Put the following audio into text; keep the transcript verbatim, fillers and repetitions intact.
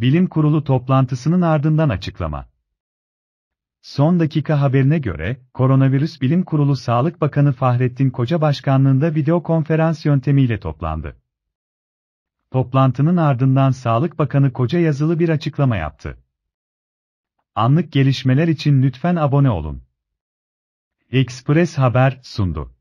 Bilim Kurulu toplantısının ardından açıklama. Son dakika haberine göre, Koronavirüs Bilim Kurulu Sağlık Bakanı Fahrettin Koca başkanlığında video konferans yöntemiyle toplandı. Toplantının ardından Sağlık Bakanı Koca yazılı bir açıklama yaptı. Anlık gelişmeler için lütfen abone olun. Ekspres Haber sundu.